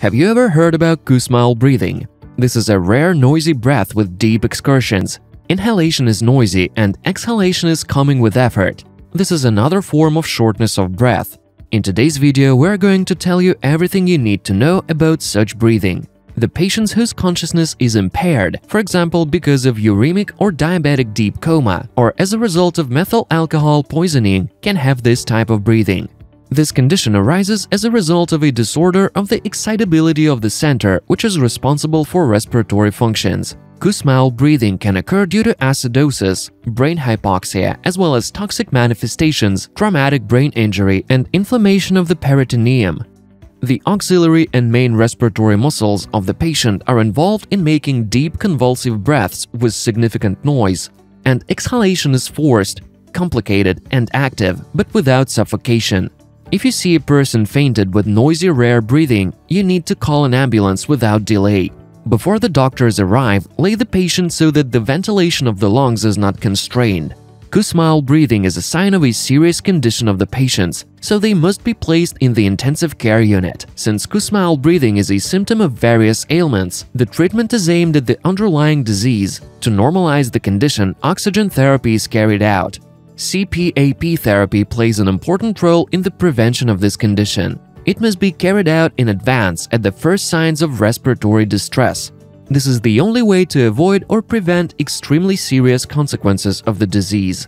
Have you ever heard about Kussmaul breathing? This is a rare noisy breath with deep excursions. Inhalation is noisy and exhalation is coming with effort. This is another form of shortness of breath. In today's video, we're going to tell you everything you need to know about such breathing. The patients whose consciousness is impaired, for example, because of uremic or diabetic deep coma, or as a result of methyl alcohol poisoning, can have this type of breathing. This condition arises as a result of a disorder of the excitability of the center, which is responsible for respiratory functions. Kussmaul breathing can occur due to acidosis, brain hypoxia, as well as toxic manifestations, traumatic brain injury, and inflammation of the peritoneum. The auxiliary and main respiratory muscles of the patient are involved in making deep convulsive breaths with significant noise, and exhalation is forced, complicated, and active, but without suffocation. If you see a person fainted with noisy rare breathing, you need to call an ambulance without delay. Before the doctors arrive, lay the patient so that the ventilation of the lungs is not constrained. Kussmaul breathing is a sign of a serious condition of the patients, so they must be placed in the intensive care unit. Since Kussmaul breathing is a symptom of various ailments, the treatment is aimed at the underlying disease. To normalize the condition, oxygen therapy is carried out. CPAP therapy plays an important role in the prevention of this condition. It must be carried out in advance at the first signs of respiratory distress. This is the only way to avoid or prevent extremely serious consequences of the disease.